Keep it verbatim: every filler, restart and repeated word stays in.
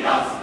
Yes.